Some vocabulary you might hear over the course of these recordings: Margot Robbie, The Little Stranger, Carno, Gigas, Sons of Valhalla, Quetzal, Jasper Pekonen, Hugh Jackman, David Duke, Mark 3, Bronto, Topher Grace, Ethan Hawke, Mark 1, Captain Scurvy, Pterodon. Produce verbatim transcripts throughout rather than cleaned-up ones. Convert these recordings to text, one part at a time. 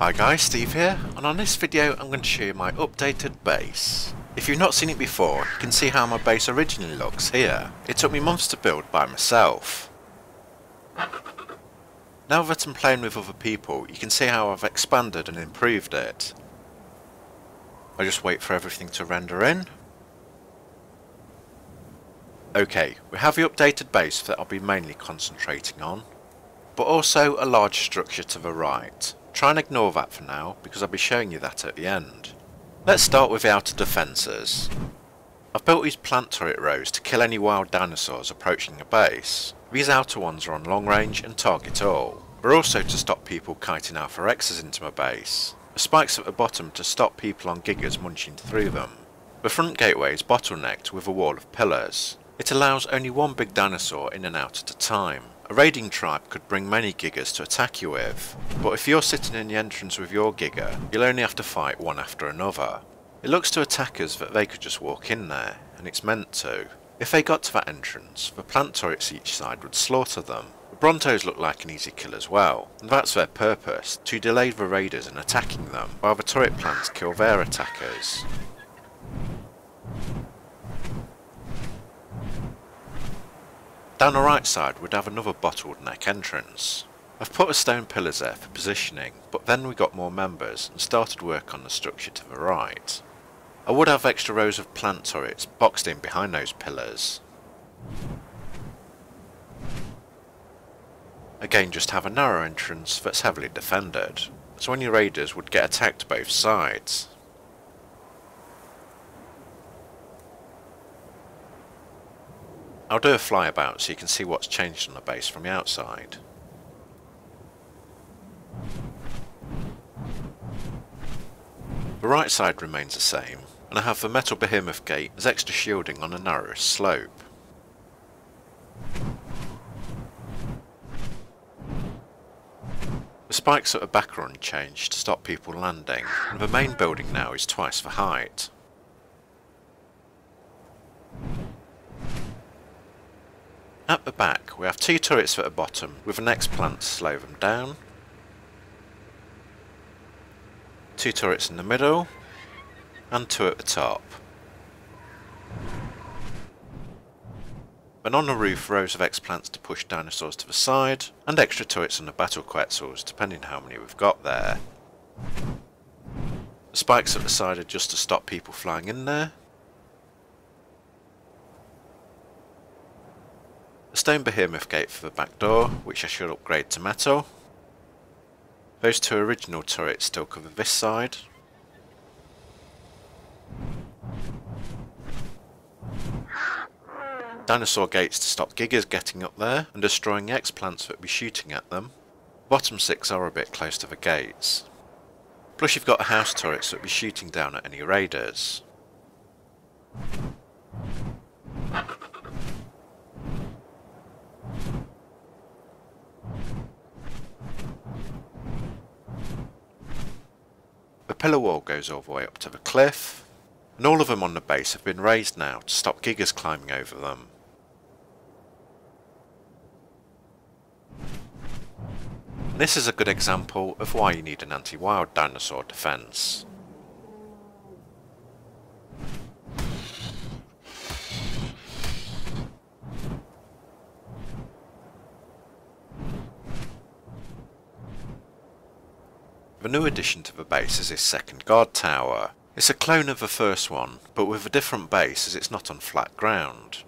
Hi guys, Steve here, and on this video I'm going to show you my updated base. If you've not seen it before, you can see how my base originally looks here. It took me months to build by myself. Now that I'm playing with other people, you can see how I've expanded and improved it. I just wait for everything to render in. Okay, we have the updated base that I'll be mainly concentrating on, but also a large structure to the right. Try and ignore that for now, because I'll be showing you that at the end. Let's start with the outer defences. I've built these plant turret rows to kill any wild dinosaurs approaching a base. These outer ones are on long range and target all. They're also to stop people kiting Alpha X's into my base. The spikes at the bottom to stop people on Gigas munching through them. The front gateway is bottlenecked with a wall of pillars. It allows only one big dinosaur in and out at a time. A raiding tribe could bring many Gigas to attack you with, but if you're sitting in the entrance with your Giga, you'll only have to fight one after another. It looks to attackers that they could just walk in there, and it's meant to. If they got to that entrance, the plant turrets each side would slaughter them. The Brontos look like an easy kill as well, and that's their purpose, to delay the raiders in attacking them, while the turret plants kill their attackers. Down the right side would have another bottleneck entrance. I've put a stone pillars there for positioning, but then we got more members and started work on the structure to the right. I would have extra rows of plant turrets boxed in behind those pillars. Again, just have a narrow entrance that's heavily defended, so any raiders would get attacked both sides. I'll do a flyabout so you can see what's changed on the base from the outside. The right side remains the same, and I have the metal behemoth gate as extra shielding on a narrow slope. The spikes at the back are unchanged to stop people landing, and the main building now is twice the height. At the back, we have two turrets at the bottom, with the next plant to slow them down. Two turrets in the middle, and two at the top. Then on the roof, rows of X-plants to push dinosaurs to the side, and extra turrets on the battle quetzals, depending how many we've got there. The spikes at the side are just to stop people flying in there. Stone behemoth gate for the back door, which I should upgrade to metal. Those two original turrets still cover this side. Dinosaur gates to stop Gigas getting up there and destroying X-plants that would be shooting at them. Bottom six are a bit close to the gates. Plus you've got house turrets that would be shooting down at any raiders. The pillar wall goes all the way up to the cliff, and all of them on the base have been raised now to stop Gigas climbing over them. And this is a good example of why you need an anti-wild dinosaur defence. The new addition to the base is this second guard tower. It's a clone of the first one, but with a different base as it's not on flat ground.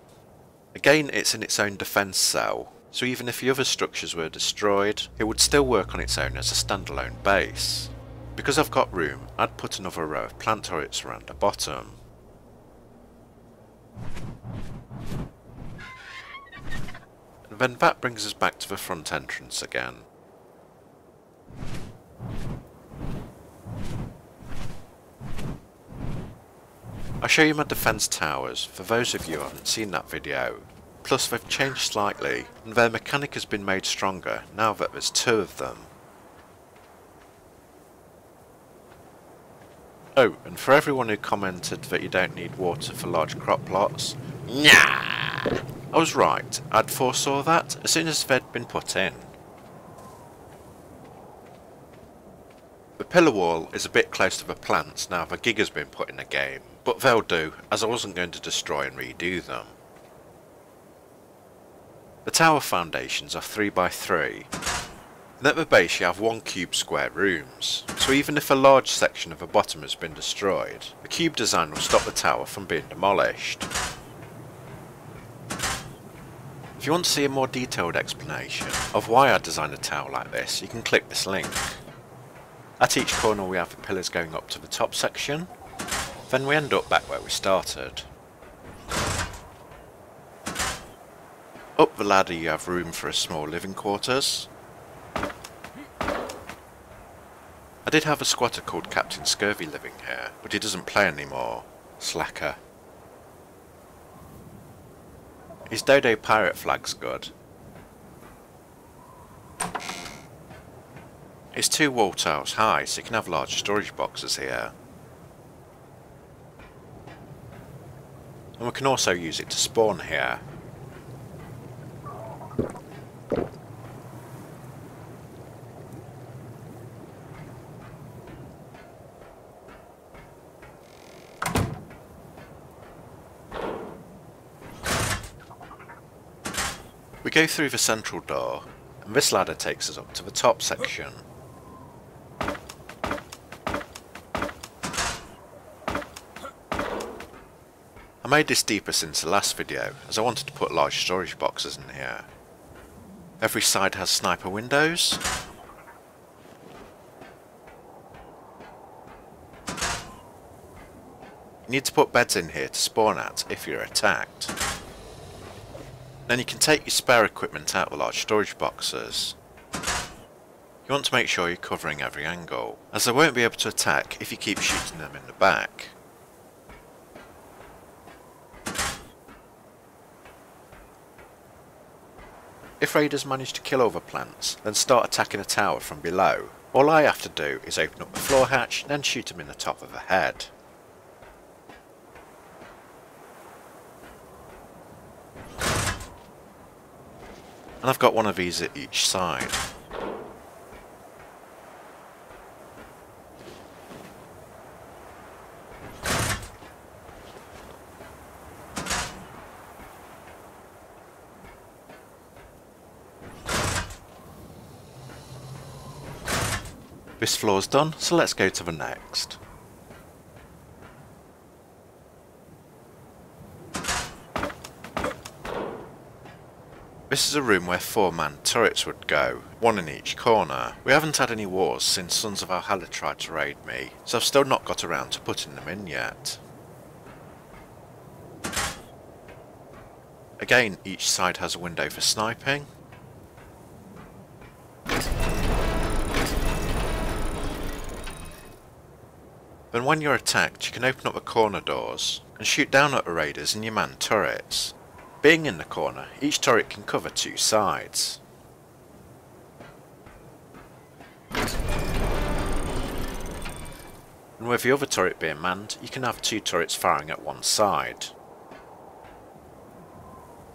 Again, it's in its own defence cell, so even if the other structures were destroyed, it would still work on its own as a standalone base. Because I've got room, I'd put another row of plant turrets around the bottom. And then that brings us back to the front entrance again. I'll show you my defence towers, for those of you who haven't seen that video. Plus they've changed slightly, and their mechanic has been made stronger now that there's two of them. Oh, and for everyone who commented that you don't need water for large crop plots, nah! I was right, I'd foresaw that as soon as they'd been put in. pillar wall is a bit close to the plants now the gig has been put in the game, but they'll do, as I wasn't going to destroy and redo them. The tower foundations are three by three, and at the base you have one cube square rooms, so even if a large section of the bottom has been destroyed, the cube design will stop the tower from being demolished. If you want to see a more detailed explanation of why I designed a tower like this, you can click this link. At each corner we have the pillars going up to the top section, then we end up back where we started. Up the ladder you have room for a small living quarters. I did have a squatter called Captain Scurvy living here, but he doesn't play anymore. Slacker. His Dodo pirate flag's good. It's two wall tiles high, so you can have large storage boxes here. And we can also use it to spawn here. We go through the central door, and this ladder takes us up to the top section. I made this deeper since the last video, as I wanted to put large storage boxes in here. Every side has sniper windows. You need to put beds in here to spawn at if you're attacked. Then you can take your spare equipment out of large storage boxes. You want to make sure you're covering every angle, as they won't be able to attack if you keep shooting them in the back. If raiders manage to kill all the plants, then start attacking the tower from below. All I have to do is open up the floor hatch, then shoot them in the top of the head. And I've got one of these at each side. This floor's done, so let's go to the next. This is a room where four-man turrets would go, one in each corner. We haven't had any wars since Sons of Valhalla tried to raid me, so I've still not got around to putting them in yet. Again, each side has a window for sniping. Then when you're attacked, you can open up the corner doors and shoot down at the raiders in your manned turrets. Being in the corner, each turret can cover two sides. And with the other turret being manned, you can have two turrets firing at one side.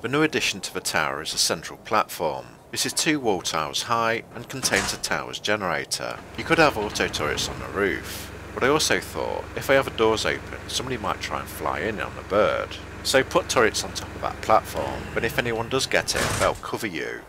The new addition to the tower is a central platform. This is two wall tiles high and contains a tower's generator. You could have auto turrets on the roof, but I also thought if I have the doors open, somebody might try and fly in on the bird. So put turrets on top of that platform, but if anyone does get it, they'll cover you.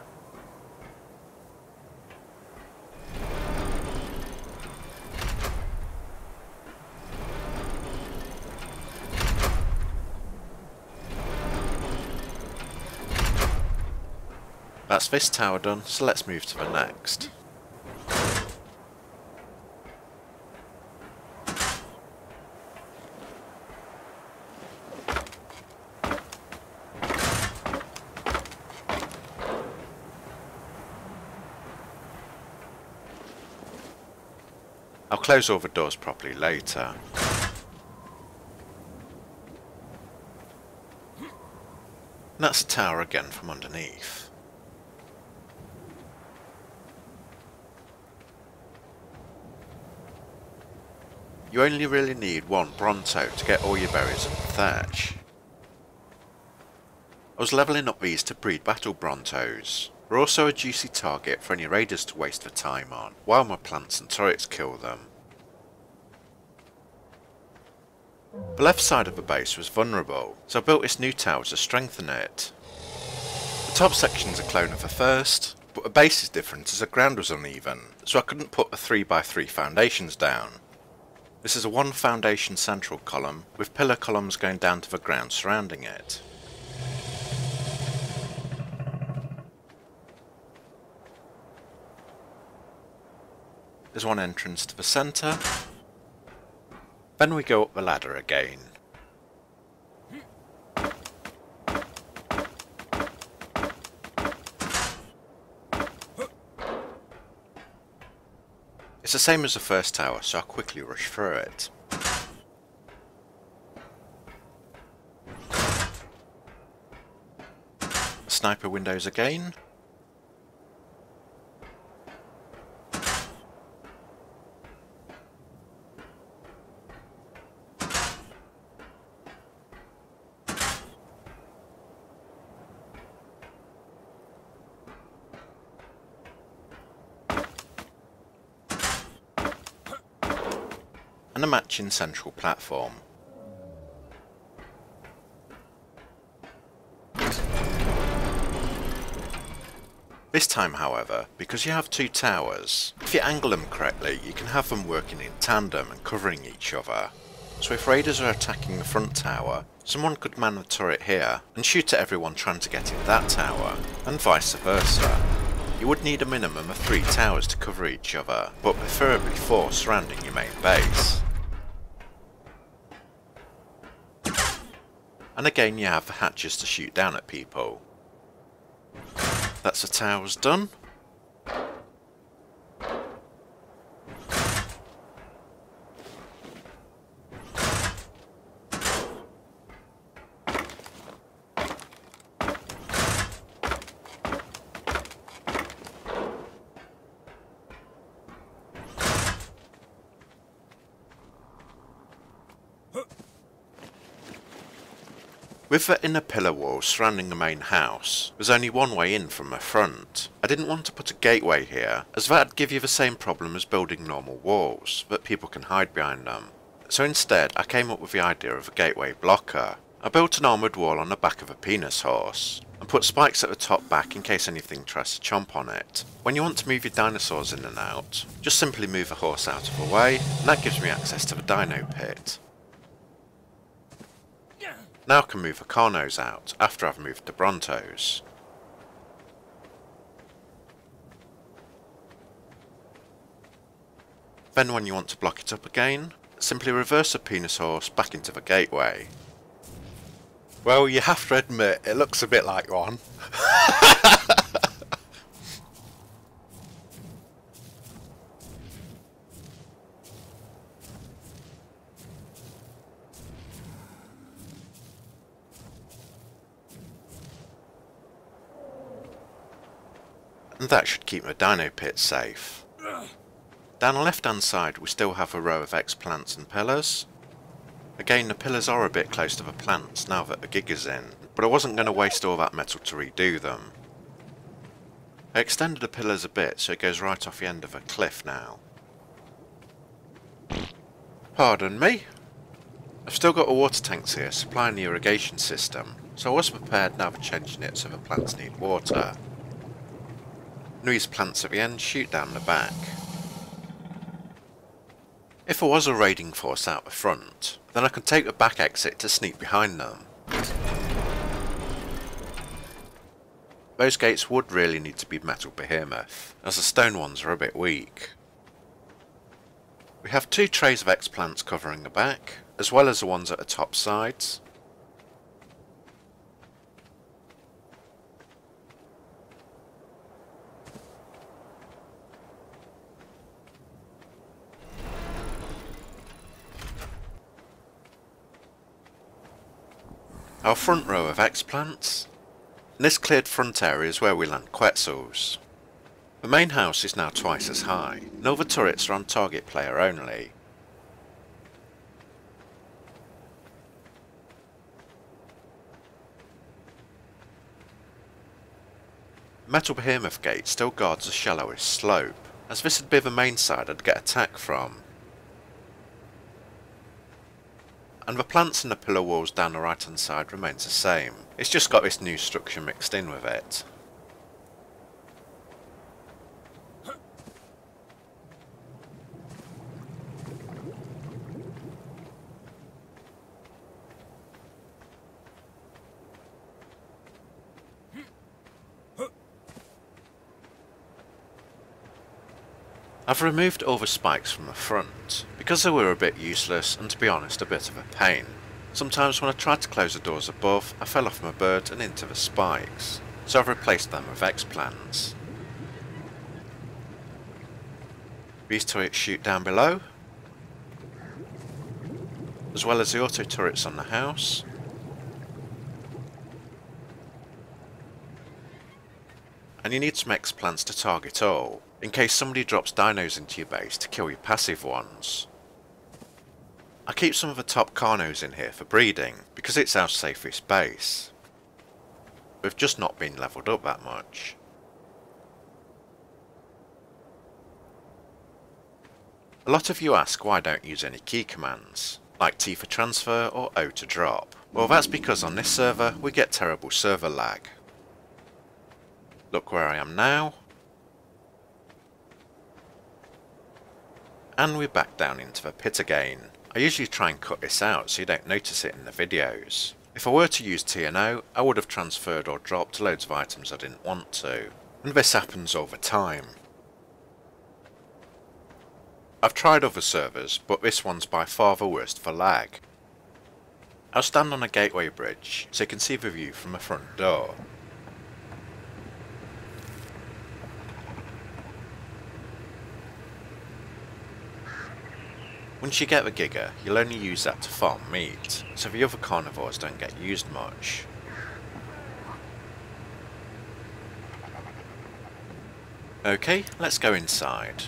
That's this tower done, so let's move to the next. I'll close all the doors properly later. And that's the tower again from underneath. You only really need one Bronto to get all your berries and thatch. I was levelling up these to breed battle Brontos. We're also a juicy target for any raiders to waste their time on, while my plants and turrets kill them. The left side of the base was vulnerable, so I built this new tower to strengthen it. The top section is a clone of the first, but the base is different as the ground was uneven, so I couldn't put the three by three foundations down. This is a one foundation central column, with pillar columns going down to the ground surrounding it. There's one entrance to the centre. Then we go up the ladder again. It's the same as the first tower, so I'll quickly rush through it. Sniper windows again. And a matching central platform. This time, however, because you have two towers, if you angle them correctly you can have them working in tandem and covering each other. So if raiders are attacking the front tower, someone could man the turret here and shoot at everyone trying to get in that tower, and vice versa. You would need a minimum of three towers to cover each other, but preferably four surrounding your main base. And again, you have the hatches to shoot down at people. That's the towers done. With the inner pillar wall surrounding the main house, there's only one way in from the front. I didn't want to put a gateway here, as that'd give you the same problem as building normal walls, that people can hide behind them. So instead, I came up with the idea of a gateway blocker. I built an armoured wall on the back of a penis horse, and put spikes at the top back in case anything tries to chomp on it. When you want to move your dinosaurs in and out, just simply move the horse out of the way, and that gives me access to the dino pit. Now I can move the Carnos out, after I've moved the Brontos. Then when you want to block it up again, simply reverse the penis horse back into the gateway. Well, you have to admit, it looks a bit like one. And that should keep the dino pit safe. Down the left hand side we still have a row of ex-plants and pillars. Again, the pillars are a bit close to the plants now that the gig is in, but I wasn't going to waste all that metal to redo them. I extended the pillars a bit so it goes right off the end of a cliff now. Pardon me? I've still got the water tanks here supplying the irrigation system, so I was prepared now for changing it so the plants need water. These plants at the end shoot down the back. If there was a raiding force out the front, then I could take the back exit to sneak behind them. Those gates would really need to be metal behemoth, as the stone ones are a bit weak. We have two trays of ex-plants covering the back, as well as the ones at the top sides. Our front row of ex-plants, and this cleared front area is where we land Quetzals. The main house is now twice as high, and all the turrets are on target player only. Metal Behemoth Gate still guards the shallowest slope, as this would be the main side I'd get attacked from. and the plants in the pillar walls down the right hand side remains the same. It's just got this new structure mixed in with it. I've removed all the spikes from the front, because they were a bit useless and, to be honest, a bit of a pain. Sometimes when I tried to close the doors above, I fell off my bird and into the spikes, so I've replaced them with X-plans. These turrets shoot down below, as well as the auto turrets on the house. And you need some X-plans to target all, in case somebody drops dinos into your base to kill your passive ones. I keep some of the top carnos in here for breeding, because it's our safest base. We've just not been levelled up that much. A lot of you ask why I don't use any key commands, like T for transfer or O to drop. Well, that's because on this server we get terrible server lag. Look where I am now. And we're back down into the pit again. I usually try and cut this out so you don't notice it in the videos. If I were to use T and O, I would have transferred or dropped loads of items I didn't want to. And this happens all the time. I've tried other servers, but this one's by far the worst for lag. I'll stand on a gateway bridge so you can see the view from the front door. Once you get the Giga, you'll only use that to farm meat, so the other carnivores don't get used much. Okay, let's go inside.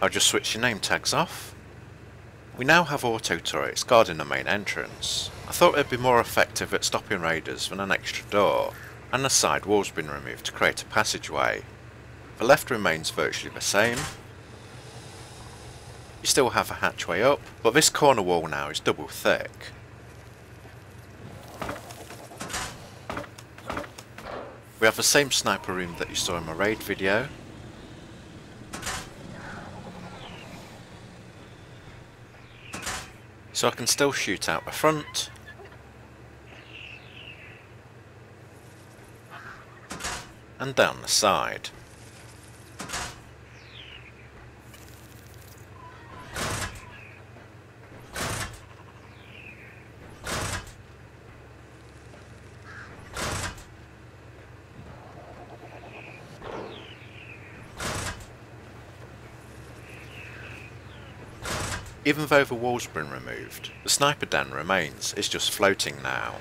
I'll just switch your name tags off. We now have auto turrets guarding the main entrance. I thought it'd be more effective at stopping raiders than an extra door, and the side wall's been removed to create a passageway. The left remains virtually the same. You still have a hatchway up, but this corner wall now is double thick. We have the same sniper room that you saw in my raid video. So I can still shoot out the front. And down the side. Even though the wall's been removed, the sniper den remains, it's just floating now.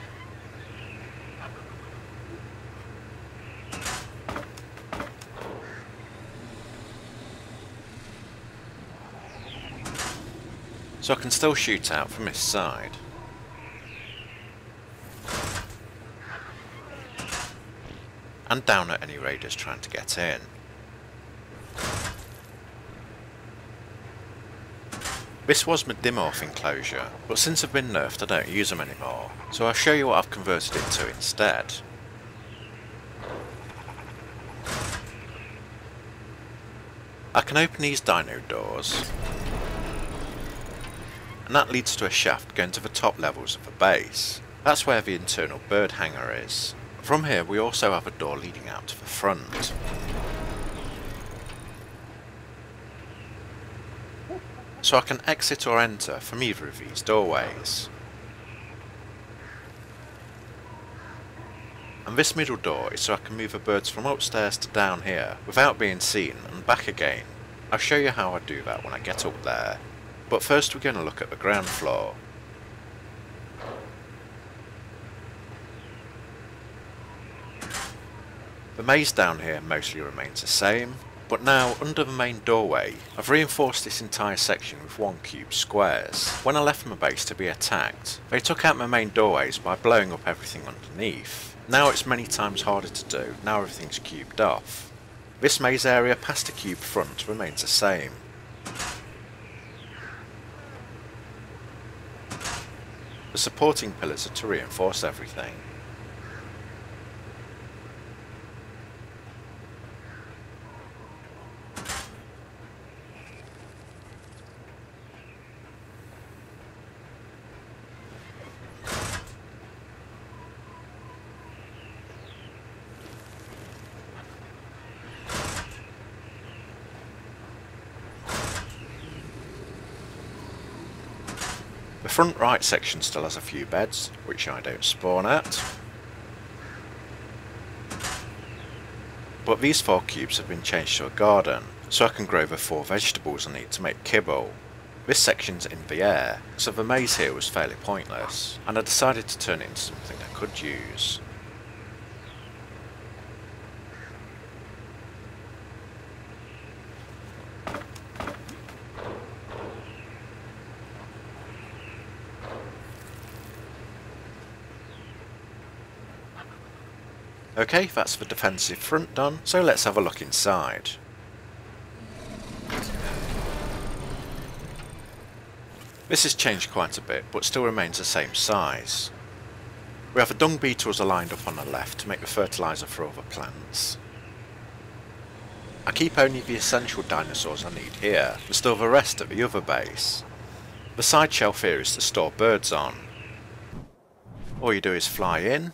So I can still shoot out from this side. And down at any raiders trying to get in. This was my dimorph enclosure, but since I've been nerfed I don't use them anymore, so I'll show you what I've converted it to instead. I can open these dino doors, and that leads to a shaft going to the top levels of the base. That's where the internal bird hangar is. From here we also have a door leading out to the front. So I can exit or enter from either of these doorways. And this middle door is so I can move the birds from upstairs to down here without being seen and back again. I'll show you how I do that when I get up there. But first we're going to look at the ground floor. The maze down here mostly remains the same. But now, under the main doorway, I've reinforced this entire section with one cube squares. When I left my base to be attacked, they took out my main doorways by blowing up everything underneath. Now it's many times harder to do, now everything's cubed off. This maze area past the cube front remains the same. The supporting pillars are to reinforce everything. The front right section still has a few beds, which I don't spawn at. But these four cubes have been changed to a garden, so I can grow the four vegetables I need to make kibble. This section's in the air, so the maze here was fairly pointless, and I decided to turn it into something I could use. Okay, that's the defensive front done, so let's have a look inside. This has changed quite a bit, but still remains the same size. We have the dung beetles aligned up on the left to make the fertiliser for other plants. I keep only the essential dinosaurs I need here, and store the rest at the other base. The side shelf here is to store birds on. All you do is fly in,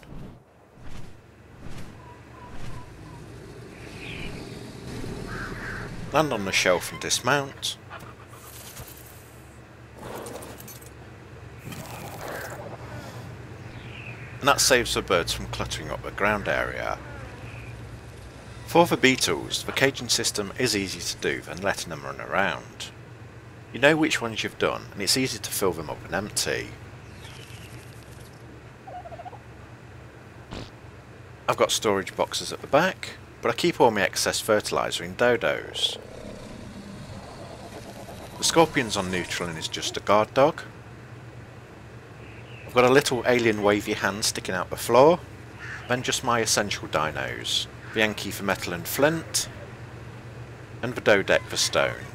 land on the shelf and dismount. And that saves the birds from cluttering up the ground area. For the beetles, the caging system is easier to do than letting them run around. You know which ones you've done, and it's easy to fill them up and empty. I've got storage boxes at the back, but I keep all my excess fertiliser in dodos. The scorpion's on neutral and is just a guard dog. I've got a little alien wavy hand sticking out the floor, then just my essential dinos, the Yankee for metal and flint, and the Dodec for stone.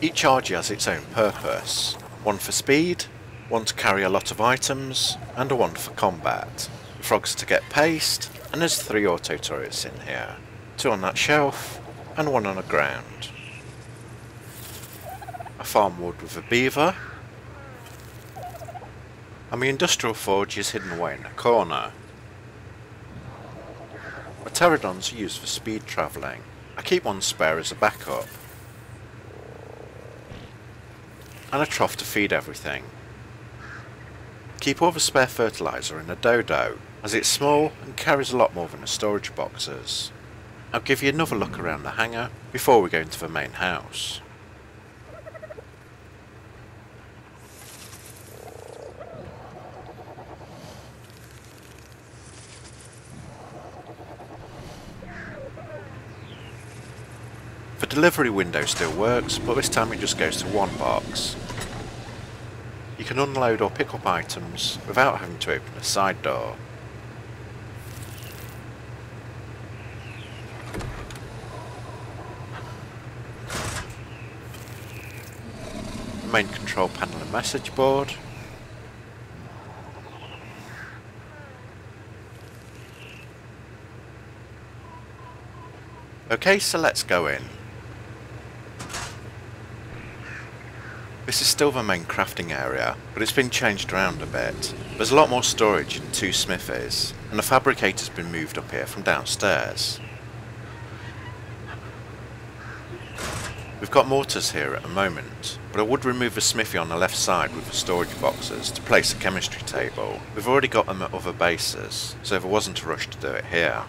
Each Argy has its own purpose, one for speed, one to carry a lot of items, and a one for combat. The frogs to get paste, and there's three auto turrets in here, two on that shelf and one on the ground. I farm wood with a beaver, and the industrial forge is hidden away in a corner. My pterodons are used for speed travelling. I keep one spare as a backup, and a trough to feed everything. Keep all the spare fertiliser in a dodo, as it's small and carries a lot more than the storage boxes. I'll give you another look around the hangar before we go into the main house. The delivery window still works, but this time it just goes to one box. You can unload or pick up items without having to open a side door. The main control panel and message board. Okay, so let's go in. This is still the main crafting area, but it's been changed around a bit. There's a lot more storage in two smithies, and the fabricator's been moved up here from downstairs. We've got mortars here at the moment, but I would remove the smithy on the left side with the storage boxes to place a chemistry table. We've already got them at other bases, so there wasn't a rush to do it here.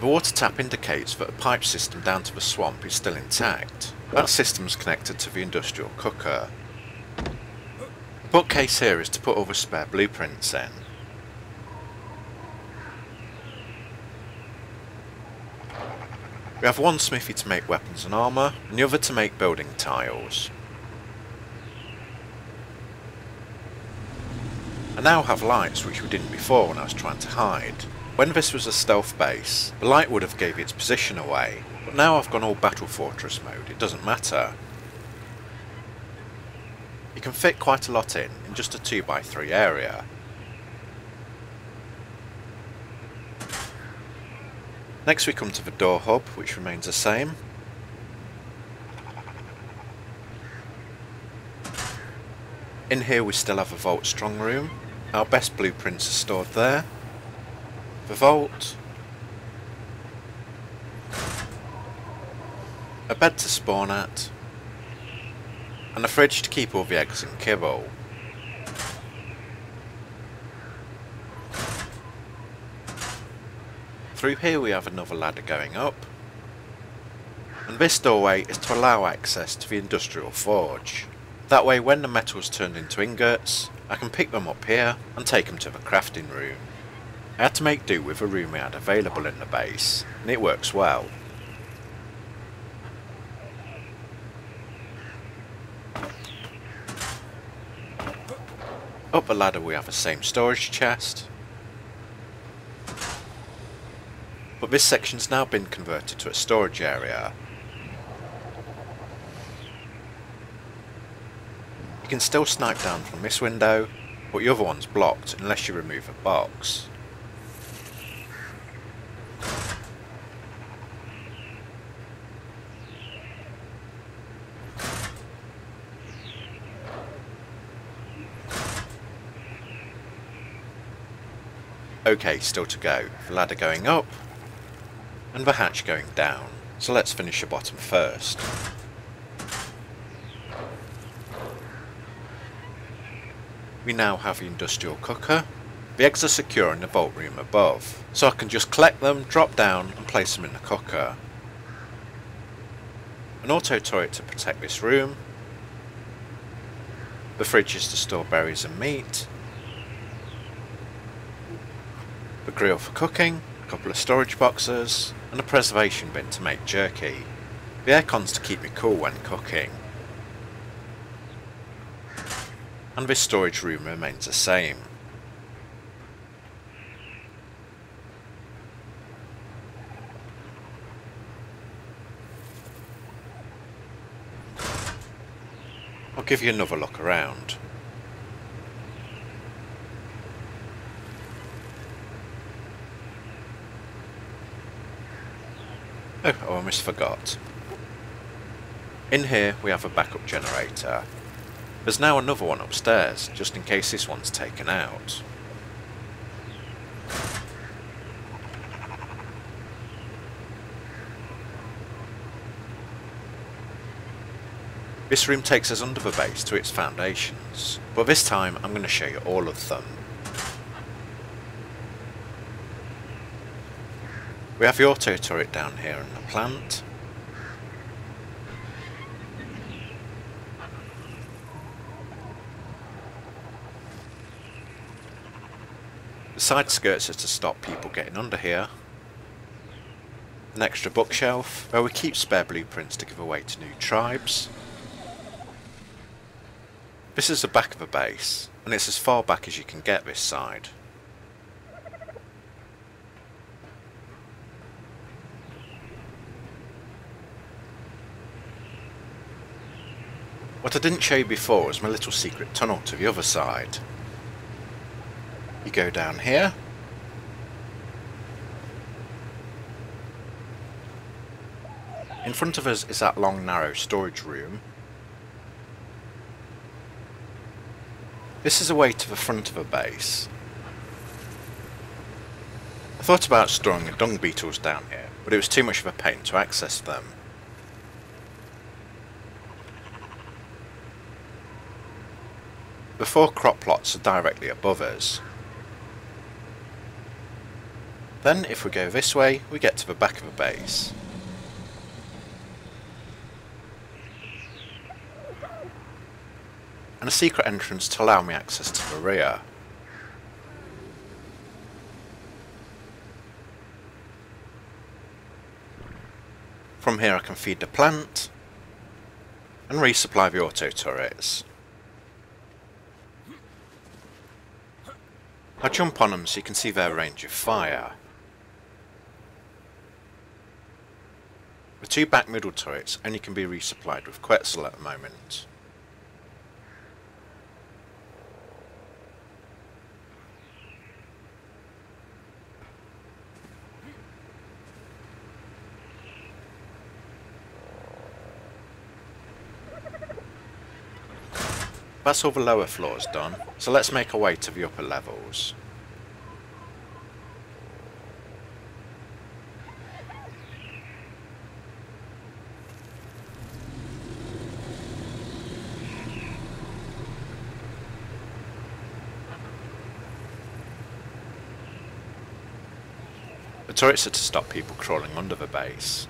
The water tap indicates that the pipe system down to the swamp is still intact. That system's connected to the industrial cooker. The bookcase here is to put all the spare blueprints in. We have one smithy to make weapons and armour, and the other to make building tiles. I now have lights, which we didn't before when I was trying to hide. When this was a stealth base, the light would have gave its position away, but now I've gone all Battle Fortress mode, it doesn't matter. You can fit quite a lot in, in just a two by three area. Next we come to the door hub, which remains the same. In here we still have a vault strong room. Our best blueprints are stored there. The vault. A bed to spawn at. And a fridge to keep all the eggs and kibble. Through here we have another ladder going up. And this doorway is to allow access to the industrial forge. That way when the metal is turned into ingots, I can pick them up here and take them to the crafting room. I had to make do with the room we had available in the base, and it works well. Up the ladder we have the same storage chest, but this section's now been converted to a storage area. You can still snipe down from this window, but the other one's blocked unless you remove a box. Okay, still to go. The ladder going up, and the hatch going down. So let's finish the bottom first. We now have the industrial cooker. The eggs are secure in the vault room above, so I can just collect them, drop down and place them in the cooker. An auto turret to protect this room. The fridge is to store berries and meat. The grill for cooking, a couple of storage boxes and a preservation bin to make jerky. The aircon's to keep me cool when cooking. And this storage room remains the same. I'll give you another look around. Oh, I almost forgot. In here we have a backup generator. There's now another one upstairs, just in case this one's taken out. This room takes us under the base to its foundations, but this time I'm going to show you all of them. We have the auto turret down here in the plant. The side skirts are to stop people getting under here. An extra bookshelf, where we keep spare blueprints to give away to new tribes. This is the back of the base, and it's as far back as you can get this side. What I didn't show you before was my little secret tunnel to the other side. You go down here, in front of us is that long narrow storage room. This is a way to the front of a base. I thought about storing the dung beetles down here, but it was too much of a pain to access them. The four crop plots are directly above us. Then, if we go this way, we get to the back of the base. And a secret entrance to allow me access to the rear. From here I can feed the plant and resupply the auto turrets. I'll jump on them so you can see their range of fire. The two back middle turrets only can be resupplied with Quetzal at the moment. That's all the lower floors done, so let's make our way to the upper levels. The turrets are to stop people crawling under the base.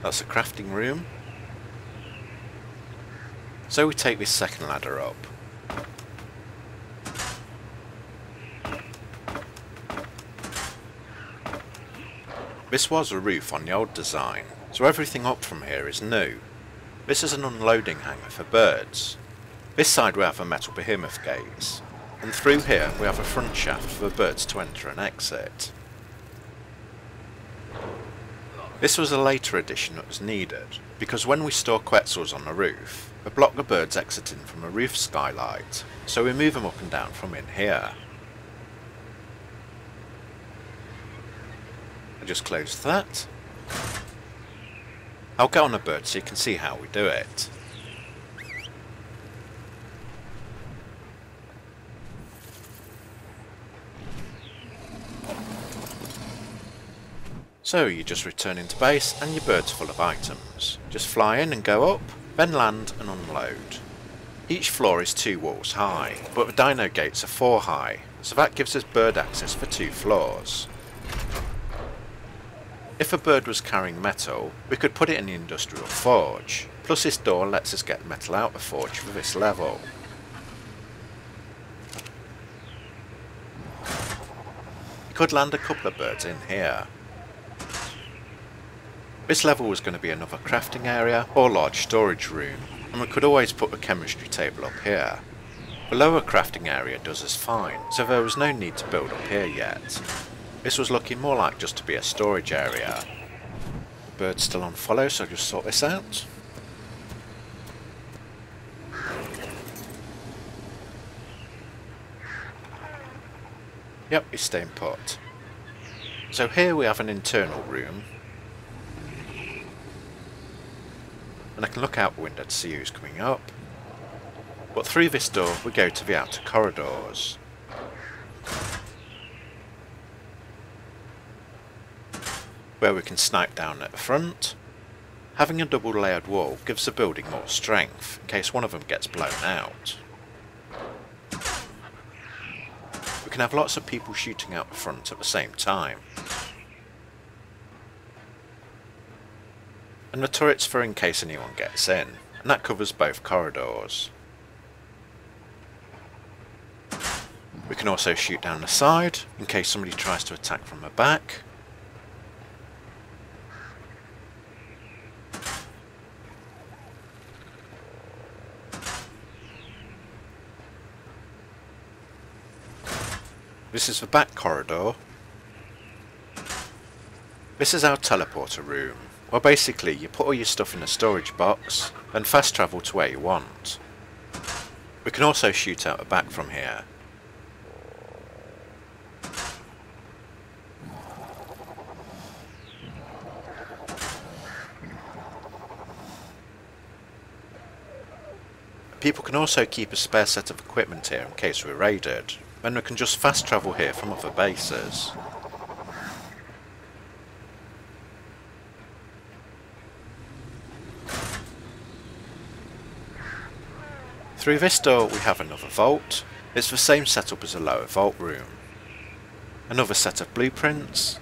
That's a crafting room. So we take this second ladder up. This was a roof on the old design, so everything up from here is new. This is an unloading hangar for birds. This side we have a metal behemoth gates, and through here we have a front shaft for the birds to enter and exit. This was a later addition that was needed, because when we store Quetzals on the roof, we block the birds exiting from a roof skylight, so we move them up and down from in here. I just closed that. I'll get on a bird so you can see how we do it. So you just return into base and your bird's full of items. Just fly in and go up, then land and unload. Each floor is two walls high, but the dino gates are four high, so that gives us bird access for two floors. If a bird was carrying metal, we could put it in the industrial forge, plus this door lets us get metal out the forge for this level. You could land a couple of birds in here. This level was going to be another crafting area or large storage room, and we could always put the chemistry table up here. The lower crafting area does us fine, so there was no need to build up here yet. This was looking more like just to be a storage area. The bird's still on follow, so I'll just sort this out. Yep, he's staying put. So here we have an internal room, and I can look out the window to see who's coming up. But through this door we go to the outer corridors. Where we can snipe down at the front. Having a double layered wall gives the building more strength in case one of them gets blown out. We can have lots of people shooting out the front at the same time. And the turrets for in case anyone gets in, and that covers both corridors. We can also shoot down the side, in case somebody tries to attack from the back. This is the back corridor. This is our teleporter room. Well, basically, you put all your stuff in a storage box and fast travel to where you want. We can also shoot out the back from here. People can also keep a spare set of equipment here in case we're raided, and we can just fast travel here from other bases. Through this door we have another vault. It's the same setup as the lower vault room. Another set of blueprints,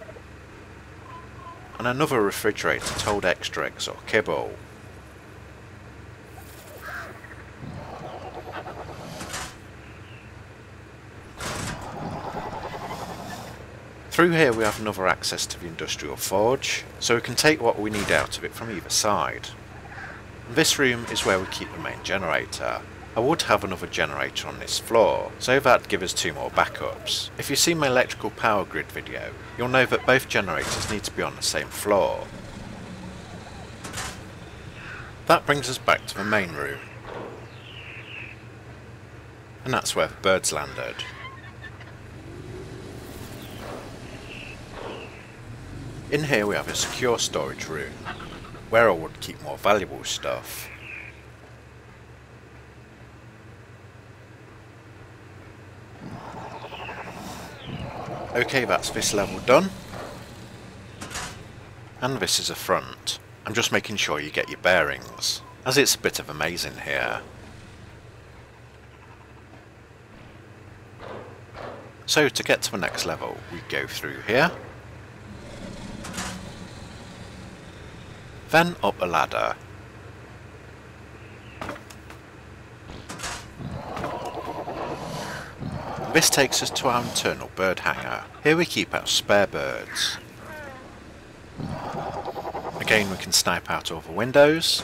and another refrigerator to hold extra eggs or kibble. Through here we have another access to the industrial forge, so we can take what we need out of it from either side. This room is where we keep the main generator. I would have another generator on this floor, so that'd give us two more backups. If you see my electrical power grid video, you'll know that both generators need to be on the same floor. That brings us back to the main room. And that's where the birds landed. In here we have a secure storage room, where I would keep more valuable stuff. Okay, that's this level done. And this is a front. I'm just making sure you get your bearings, as it's a bit of a maze in here. So to get to the next level, we go through here. Then up a ladder. This takes us to our internal bird hangar. Here we keep our spare birds. Again, we can snipe out all the windows.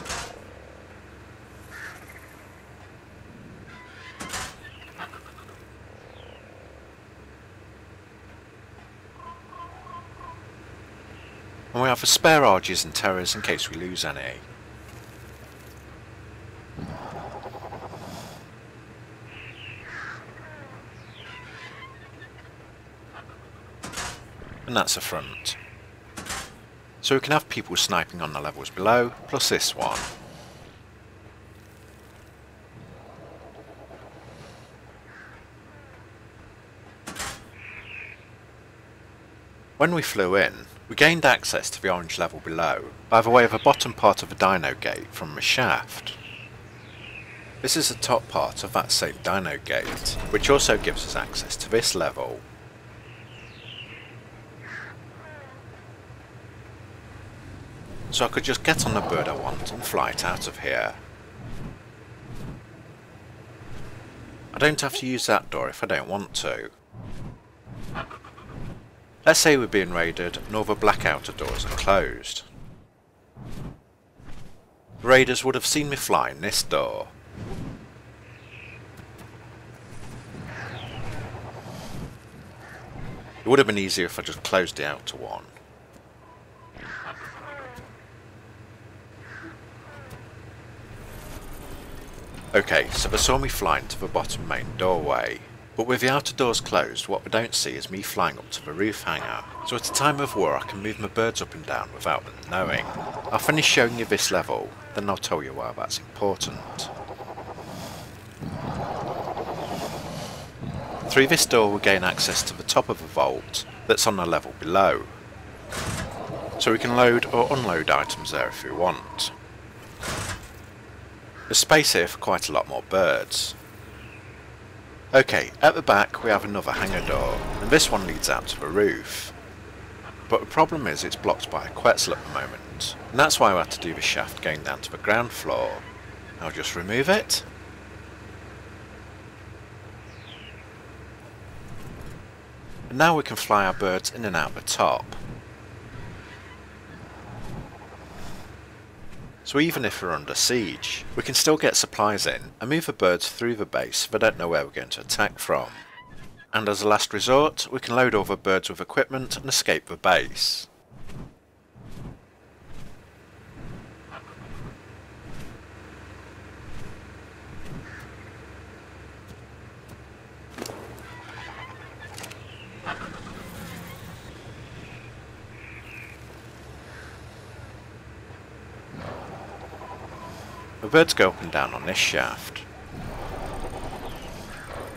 And we have the spare R Gs and terrors in case we lose any. And that's the front. So we can have people sniping on the levels below, plus this one. When we flew in, we gained access to the orange level below by the way of the bottom part of the dino gate from the shaft. This is the top part of that same dino gate, which also gives us access to this level. So I could just get on the bird I want and fly it out of here. I don't have to use that door if I don't want to. Let's say we're being raided and all the black outer doors are closed. The raiders would have seen me fly in this door. It would have been easier if I just closed the outer one. Okay, so they saw me flying to the bottom main doorway. But with the outer doors closed, what we don't see is me flying up to the roof hangar, so at a time of war I can move my birds up and down without them knowing. I'll finish showing you this level, then I'll tell you why that's important. Through this door we gain access to the top of the vault that's on the level below, so we can load or unload items there if we want. There's space here for quite a lot more birds. Okay, at the back we have another hangar door, and this one leads out to the roof. But the problem is it's blocked by a Quetzal at the moment, and that's why I had to do the shaft going down to the ground floor. I'll just remove it. And now we can fly our birds in and out the top. So even if we're under siege, we can still get supplies in and move the birds through the base so they don't know where we're going to attack from. And as a last resort, we can load all the birds with equipment and escape the base. The birds go up and down on this shaft,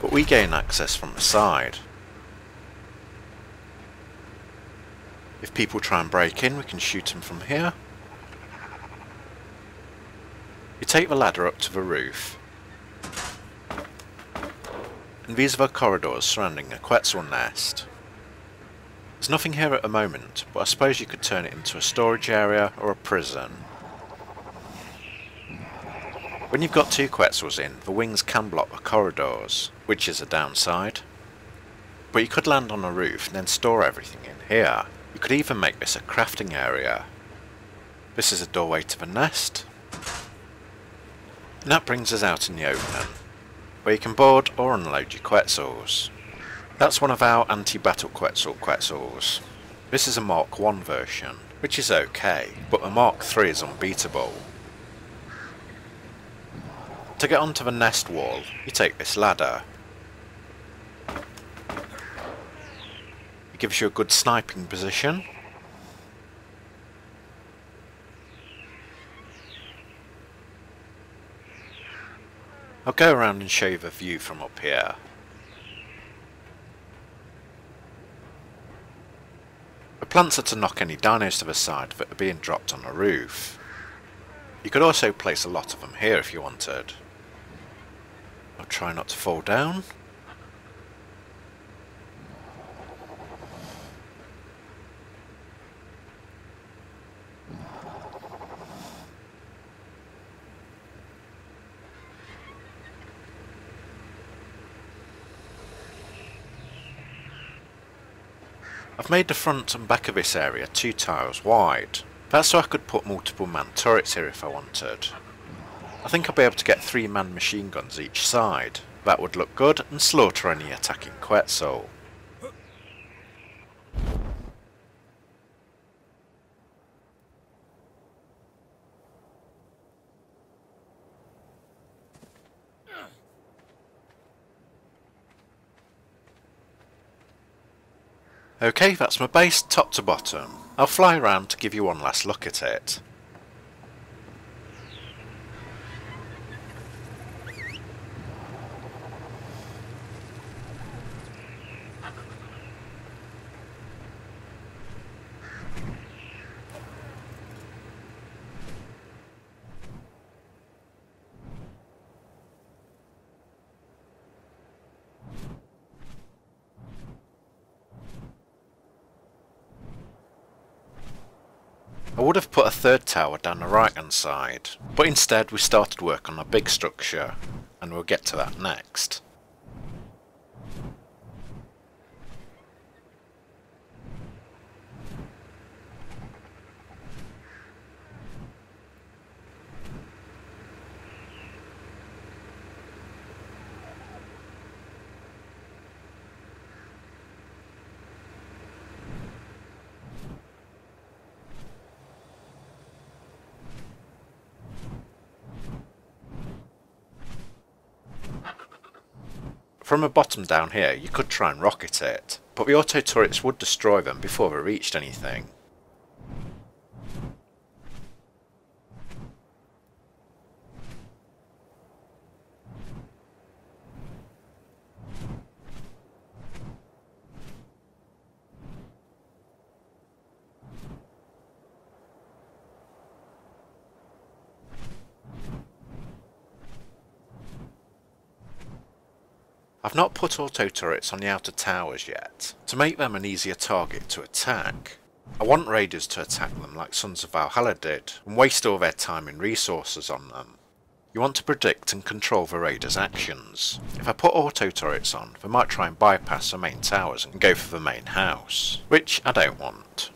but we gain access from the side. If people try and break in, we can shoot them from here. You take the ladder up to the roof, and these are the corridors surrounding a Quetzal nest. There's nothing here at the moment, but I suppose you could turn it into a storage area or a prison. When you've got two Quetzals in, the wings can block the corridors, which is a downside. But you could land on a roof and then store everything in here. You could even make this a crafting area. This is a doorway to the nest. And that brings us out in the open. where you can board or unload your Quetzals. That's one of our anti-battle Quetzal Quetzals. This is a Mark one version, which is okay, but the Mark three is unbeatable. To get onto the nest wall, you take this ladder. It gives you a good sniping position. I'll go around and show you the view from up here. The plants are to knock any dinos to the side that are being dropped on the roof. You could also place a lot of them here if you wanted. I'll try not to fall down. I've made the front and back of this area two tiles wide. That's so I could put multiple man turrets here if I wanted. I think I'll be able to get three man machine guns each side. That would look good and slaughter any attacking Quetzal. Okay, that's my base top to bottom. I'll fly around to give you one last look at it. I would have put a third tower down the right hand side, but instead we started work on a big structure, and we'll get to that next. From the bottom down here, you could try and rocket it, but the auto turrets would destroy them before they reached anything. I've not put auto turrets on the outer towers yet, to make them an easier target to attack. I want raiders to attack them like Sons of Valhalla did, and waste all their time and resources on them. You want to predict and control the raiders' actions. If I put auto turrets on, they might try and bypass the main towers and go for the main house, which I don't want.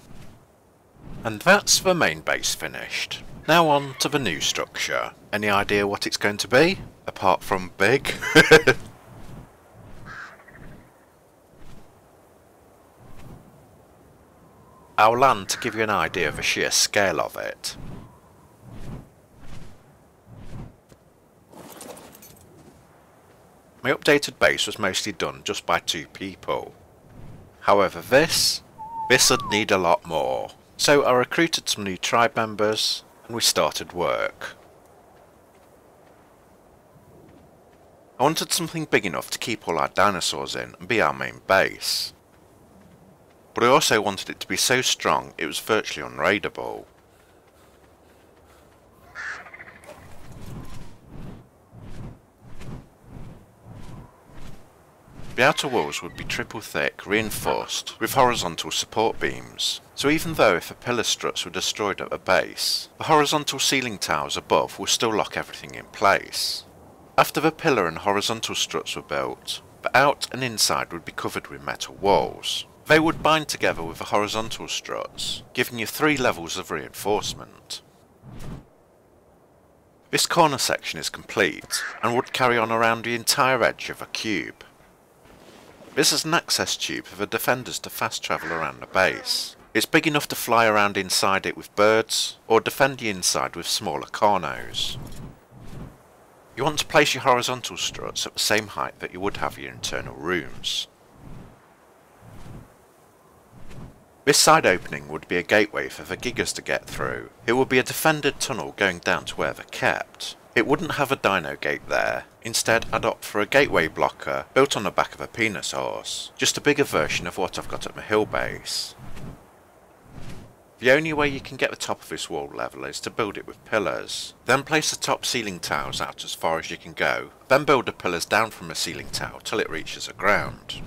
And that's the main base finished. Now on to the new structure. Any idea what it's going to be? Apart from big? I'll land to give you an idea of the sheer scale of it. My updated base was mostly done just by two people. However, this, this would need a lot more. So I recruited some new tribe members and we started work. I wanted something big enough to keep all our dinosaurs in and be our main base. But I also wanted it to be so strong it was virtually unraidable. The outer walls would be triple thick, reinforced, with horizontal support beams, so even though if the pillar struts were destroyed at the base, the horizontal ceiling towers above will still lock everything in place. After the pillar and horizontal struts were built, the out and inside would be covered with metal walls. They would bind together with the horizontal struts, giving you three levels of reinforcement. This corner section is complete and would carry on around the entire edge of a cube. This is an access tube for the defenders to fast travel around the base. It's big enough to fly around inside it with birds, or defend the inside with smaller cornos. You want to place your horizontal struts at the same height that you would have your internal rooms. This side opening would be a gateway for the Gigas to get through. It would be a defended tunnel going down to where they're kept. It wouldn't have a dino gate there. Instead, I'd opt for a gateway blocker built on the back of a penis horse, just a bigger version of what I've got at my hill base. The only way you can get the top of this wall level is to build it with pillars. Then place the top ceiling tiles out as far as you can go, then build the pillars down from the ceiling tile till it reaches the ground.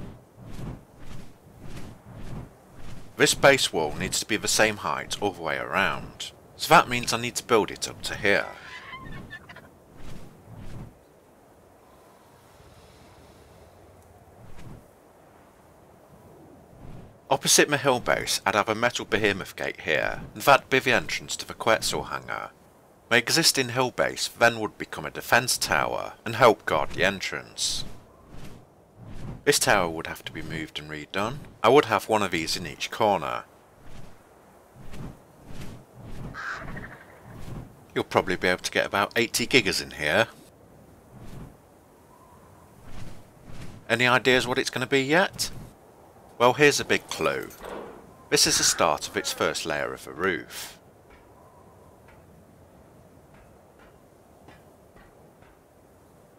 This base wall needs to be the same height all the way around, so that means I need to build it up to here. Opposite my hill base, I'd have a metal behemoth gate here, and that'd be the entrance to the Quetzal hangar. My existing hill base then would become a defence tower, and help guard the entrance. This tower would have to be moved and redone. I would have one of these in each corner. You'll probably be able to get about eighty gigas in here. Any ideas what it's going to be yet? Well, here's a big clue. This is the start of its first layer of a roof.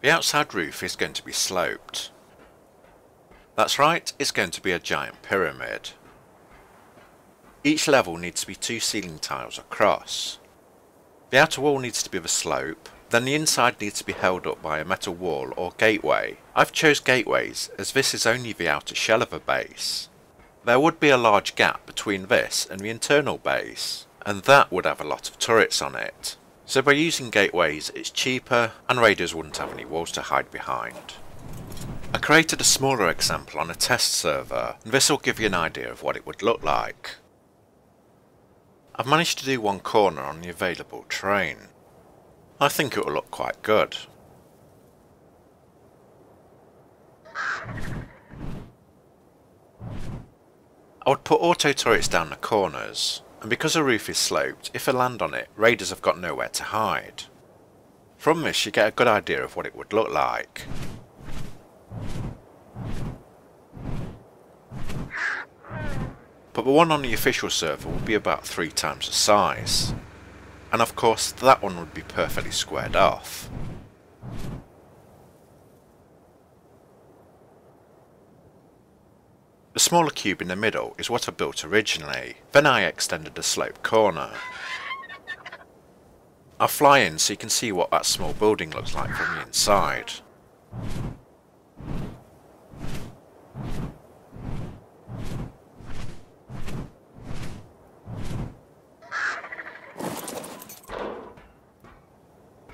The outside roof is going to be sloped. That's right, it's going to be a giant pyramid. Each level needs to be two ceiling tiles across. The outer wall needs to be the slope, then the inside needs to be held up by a metal wall or gateway. I've chose gateways as this is only the outer shell of a base. There would be a large gap between this and the internal base, and that would have a lot of turrets on it. So by using gateways it's cheaper and raiders wouldn't have any walls to hide behind. I created a smaller example on a test server, and this will give you an idea of what it would look like. I've managed to do one corner on the available terrain. I think it will look quite good. I would put auto turrets down the corners, and because a roof is sloped, if I land on it, raiders have got nowhere to hide. From this you get a good idea of what it would look like. But the one on the official server would be about three times the size. And of course that one would be perfectly squared off. The smaller cube in the middle is what I built originally, then I extended the slope corner. I'll fly in so you can see what that small building looks like from the inside.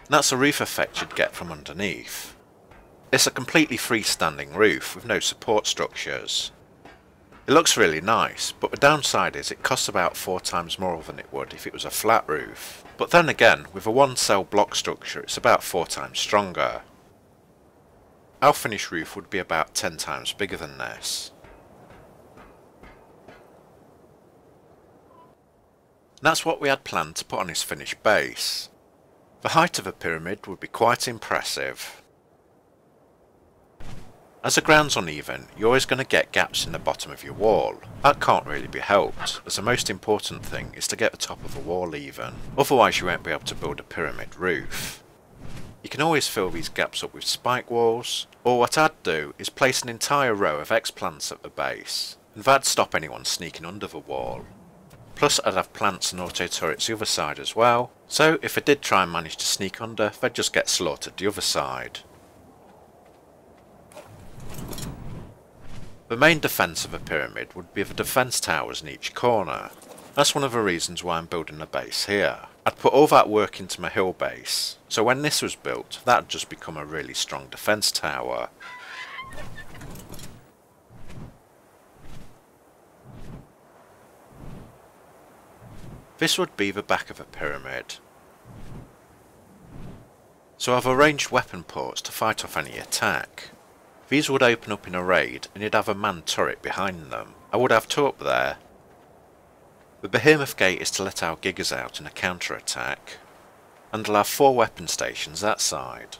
That's a roof effect you'd get from underneath. It's a completely freestanding roof with no support structures. It looks really nice, but the downside is it costs about four times more than it would if it was a flat roof. But then again, with a one cell block structure it's about four times stronger. Our finished roof would be about ten times bigger than this. And that's what we had planned to put on his finished base. The height of a pyramid would be quite impressive. As the ground's uneven, you're always going to get gaps in the bottom of your wall. That can't really be helped, as the most important thing is to get the top of the wall even, otherwise you won't be able to build a pyramid roof. You can always fill these gaps up with spike walls, or what I'd do is place an entire row of X-plants at the base, and that'd stop anyone sneaking under the wall. Plus I'd have plants and auto turrets the other side as well, so if I did try and manage to sneak under, they'd just get slaughtered the other side. The main defence of a pyramid would be the defence towers in each corner. That's one of the reasons why I'm building a base here. I'd put all that work into my hill base, so when this was built, that'd just become a really strong defence tower. This would be the back of a pyramid. so I've arranged weapon ports to fight off any attack. These would open up in a raid and you'd have a manned turret behind them. I would have two up there. The Behemoth Gate is to let our Gigas out in a counter-attack, and they'll have four weapon stations that side.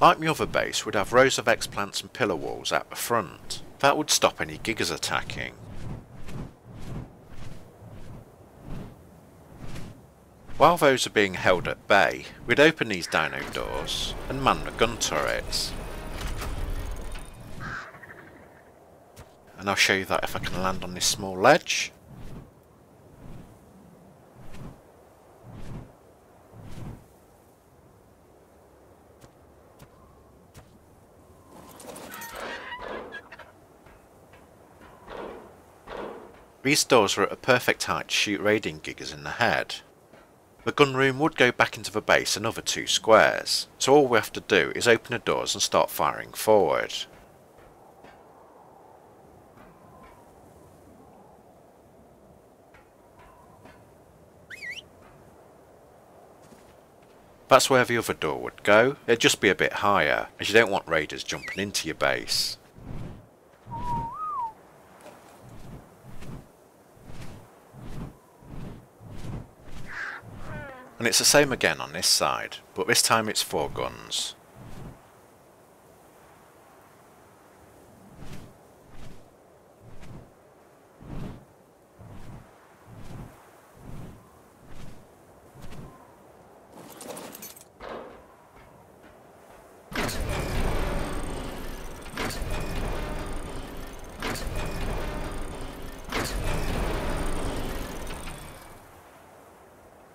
Like my other base, we'd have rows of explants and pillar walls at the front. That would stop any Gigas attacking. While those are being held at bay, we'd open these dino doors and man the gun turrets. And I'll show you that if I can land on this small ledge. These doors were at a perfect height to shoot raiding Gigas in the head. The gun room would go back into the base another two squares, so all we have to do is open the doors and start firing forward. That's where the other door would go. It'd just be a bit higher, as you don't want raiders jumping into your base. And it's the same again on this side, but this time it's four guns.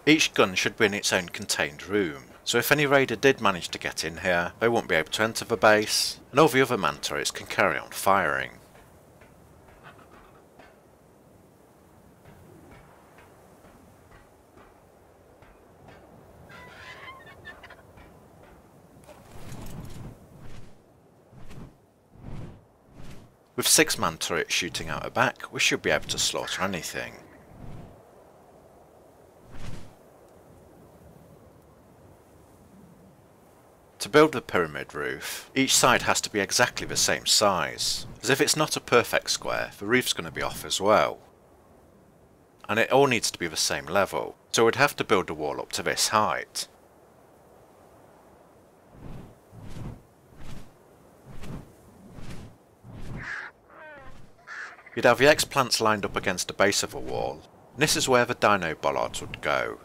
Each gun should be in its own contained room, so if any raider did manage to get in here, they won't be able to enter the base, and all the other man turrets can carry on firing. With six man turrets shooting out the back, we should be able to slaughter anything. To build the pyramid roof, each side has to be exactly the same size, as if it's not a perfect square, the roof's going to be off as well. And it all needs to be the same level, so we'd have to build the wall up to this height. You'd have the explants lined up against the base of a wall, and this is where the dino bollards would go.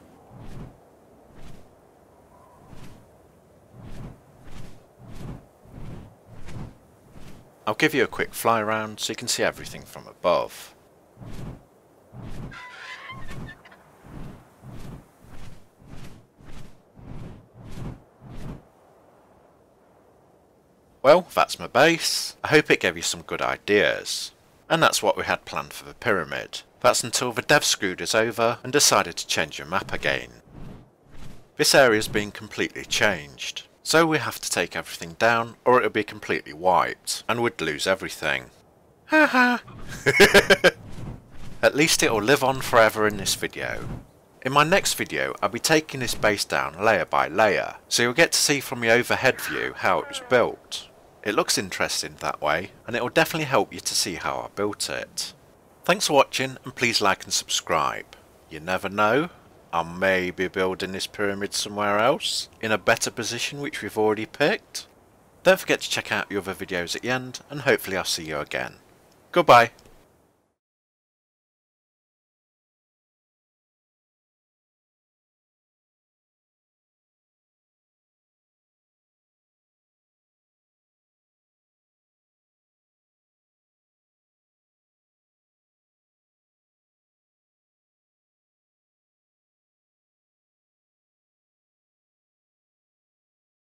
I'll give you a quick fly round so you can see everything from above. Well, that's my base. I hope it gave you some good ideas. And that's what we had planned for the pyramid. That's until the dev screwed us over and decided to change the map again. This area's been completely changed. So we have to take everything down, or it'll be completely wiped, and we'd lose everything. Haha! At least it'll live on forever in this video. In my next video, I'll be taking this base down layer by layer, so you'll get to see from the overhead view how it was built. It looks interesting that way, and it'll definitely help you to see how I built it. Thanks for watching, and please like and subscribe. You never know. I may be building this pyramid somewhere else, in a better position which we've already picked. Don't forget to check out the other videos at the end, and hopefully I'll see you again. Goodbye!